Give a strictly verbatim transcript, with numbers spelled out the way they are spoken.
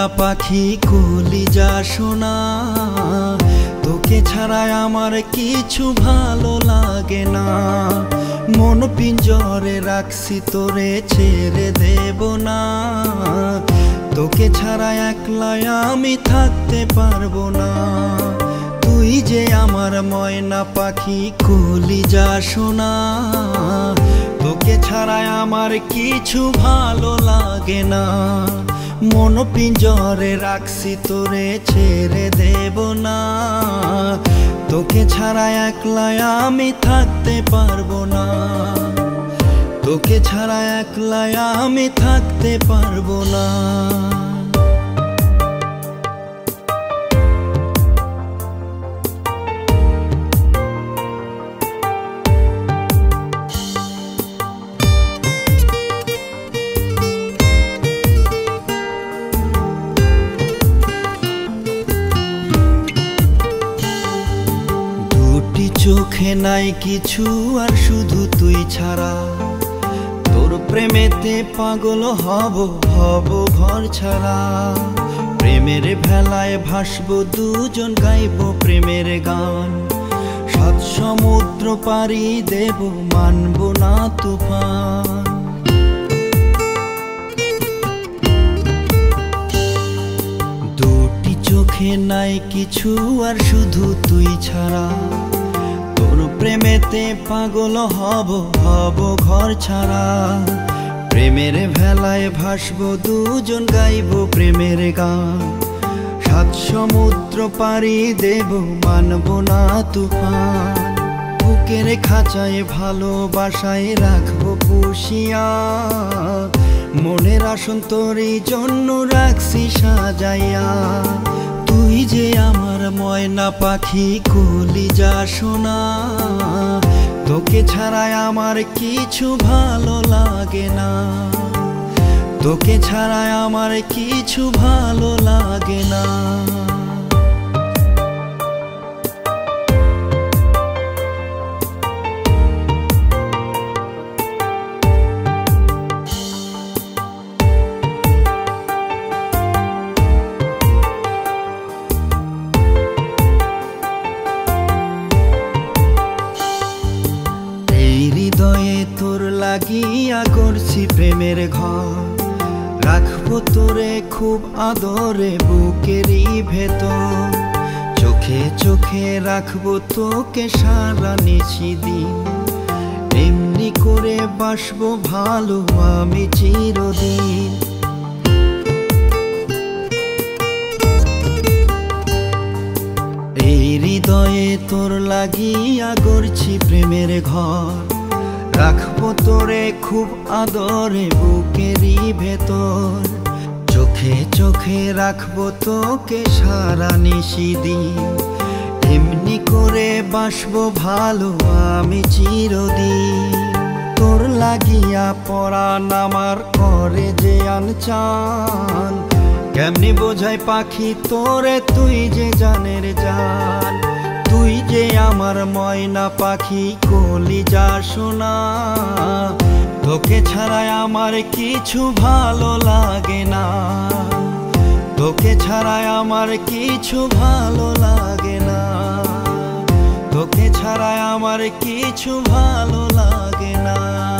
ময়না পাখি কলিজা সোনা তোকে ছাড়া আমার কিছু ভালো লাগে না মন পিঞ্জরে রাখছি তোরে ছেড়ে দেব না তোকে ছাড়া একলা আমি থাকতে পারবো না তুই যে আমার ময়না পাখি কলিজা সোনা তোকে ছাড়া আমার কিছু ভালো লাগে না মন পিঞ্জরে রাখছি তোরে ছেড়ে দেব না তোকে ছাড়া একলা আমি থাকতে পারবো না তোকে ছাড়া একলা আমি থাকতে পারবো না চোখে নাই কিছু আর শুধু তুই ছাড়া তোর প্রেমেতে পাগল হব হব ঘর ছাড়া প্রেমের ভেলায় ভাসবো দুজন গাইবো প্রেমের গান সাত সমুদ্র পাড়ি দেব মানবো না তুফান দুটি চোখে নাই কিছু আর শুধু তুই ছাড়া প্রেমেতে পাগল হব হব ঘর ছাড়া প্রেমের ভেলায় ভাসবো দুজন গাইব প্রেমের গান সাত সমুদ্র পাড়ি দেব মানব না তুফান বুকের খাঁচায় ভালোবাসায় রাখবো পুষিয়া মনের আসন তোরই জন্য রাখছি সাজাইয়া তুই যে আমার ময়না পাখি কলিজা সোনা তোকে ছাড়া আমার কিছু ভালো লাগে না তোকে ছাড়া আমার কিছু ভালো লাগে না লাগিয়া করছি প্রেমের ঘর রাখবো তোরে খুব আদরে বুকেরই ভেতর চোখে চোখে রাখবো তোকে সারা নিশিদিন এমনি করে বাসবো ভালো আমি চিরদিন এই হৃদয়ে তোর লাগিয়া করছি প্রেমের ঘর রাখবো তোরে খুব আদরে বুকেরই ভেতর চোখে চোখে রাখবো তোকে সারা নিশিদিন এমনি করে বাসবো ভালো আমি চিরদিন তোর লাগিয়া পরাণ আমার করে যে আনচান কেমনি বোঝায় পাখি তোরে তুই যে জানের জান তুই যে আমার ময়না পাখি কলিজা সোনা তোকে ছাড়া আমার কিছু ভালো লাগে না তোকে ছাড়া আমার কিছু ভালো লাগে না তোকে ছাড়া আমার কিছু ভালো লাগে না।